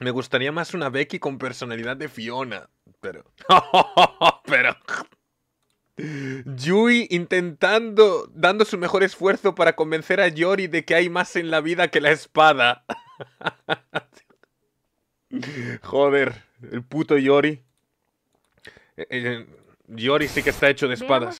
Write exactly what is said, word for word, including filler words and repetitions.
Me gustaría más una Becky con personalidad de Fiona. Pero... pero... Yui intentando... dando su mejor esfuerzo para convencer a Yori de que hay más en la vida que la espada. Joder, el puto Yori. Eh, eh, Yori sí que está hecho de espadas.